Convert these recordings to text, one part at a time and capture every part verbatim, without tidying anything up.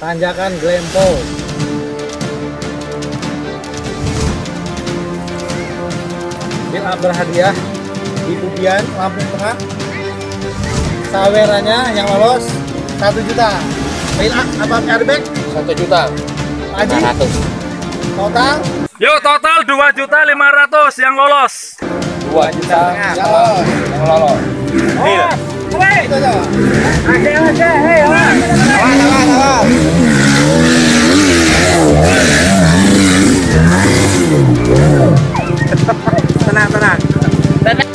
tanjakan Glempol. Kita berhadiah di Udian Lampung Tengah. Sawerannya yang lolos satu juta. Pilak apa airbag satu juta. Aji total. Yuk total dua juta lima ratus yang lolos. dua juta yang lolos. Yang lolos. Oh, woi. Oke oke, hei, orang. Orang, orang. Tenang, tenang. Tenang.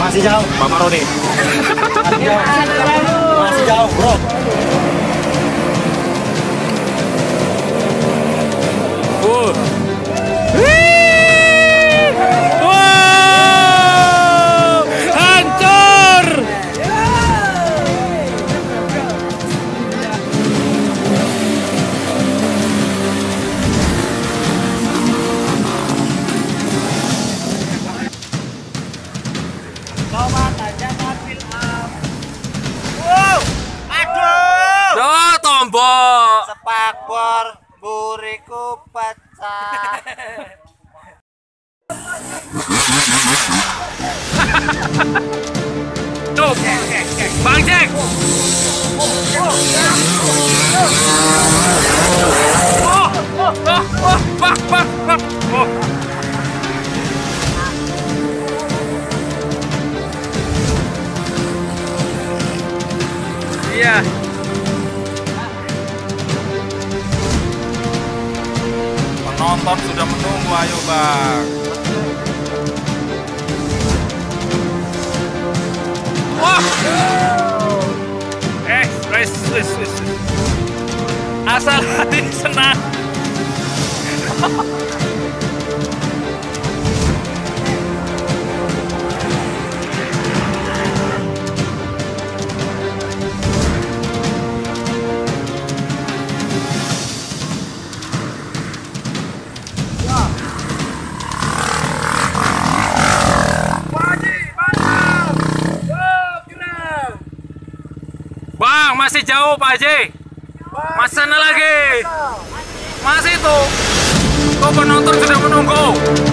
Masih jauh, Bapak Roni. Masih jauh, bro. Uh. Wow, hancur. Coba tajam mobil am. Wow, aduh. Duh, tombol. Sepak bor, buriku pecah. Tuh, Bang Jack. Oh, oh, oh, oh, bah, bah, bah. Oh. Yeah. Penonton sudah menunggu, ayo Bang. Wah. Eh, res, res, res. Asal hati senang. Masih jauh Pak Haji, masih sana lagi, masih itu, kok penonton sudah menunggu.